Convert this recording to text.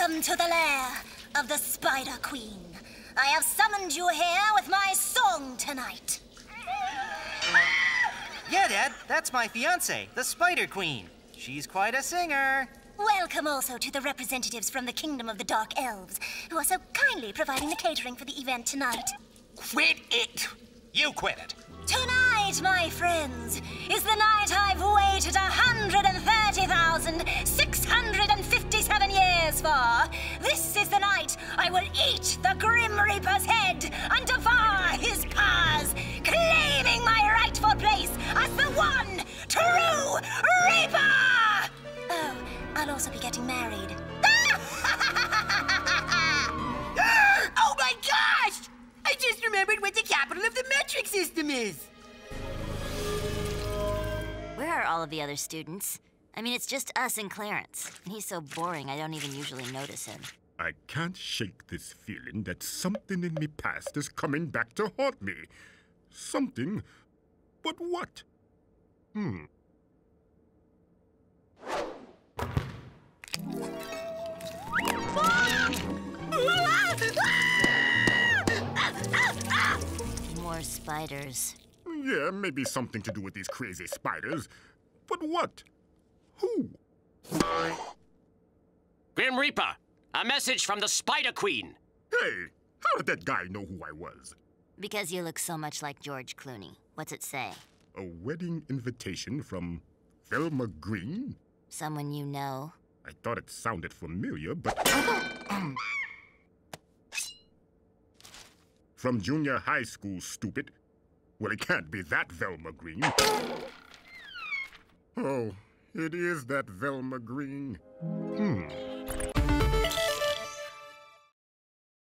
Welcome to the lair of the Spider Queen. I have summoned you here with my song tonight. Yeah, Dad, that's my fiancée, the Spider Queen. She's quite a singer. Welcome also to the representatives from the Kingdom of the Dark Elves, who are so kindly providing the catering for the event tonight. Quit it! You quit it! Tonight, my friends, is the night I've waited 130,657 years for. This is the night I will eat the Grim Reaper's head and devour his paws, claiming my rightful place as the one true Reaper! Oh, I'll also be getting married. Oh my gosh! I just remembered what the capital of the metric system is! Where are all of the other students? I mean, it's just us and Clarence. And he's so boring, I don't even usually notice him. I can't shake this feeling that something in me past is coming back to haunt me. Something, but what? More spiders. Yeah, maybe something to do with these crazy spiders. But what? Who? Grim Reaper, a message from the Spider Queen. Hey, how did that guy know who I was? Because you look so much like George Clooney. What's it say? A wedding invitation from Velma Green? Someone you know. I thought it sounded familiar, but... From junior high school, stupid. Well, it can't be that Velma Green. Oh, it is that Velma Green.